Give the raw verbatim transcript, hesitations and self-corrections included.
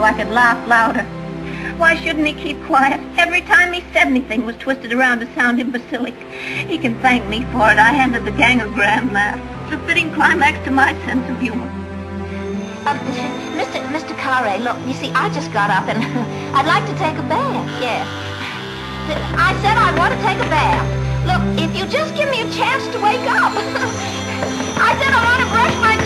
so I could laugh louder. Why shouldn't he keep quiet? Every time he said anything was twisted around to sound imbecilic. He can thank me for it. I handed the gang a grand laugh. It's a fitting climax to my sense of humor. Um, Mr. Mr. Caray, look, you see, I just got up and I'd like to take a bath, yes. I said I want to take a bath. Look, if you just give me a chance to wake up. I said I want to brush my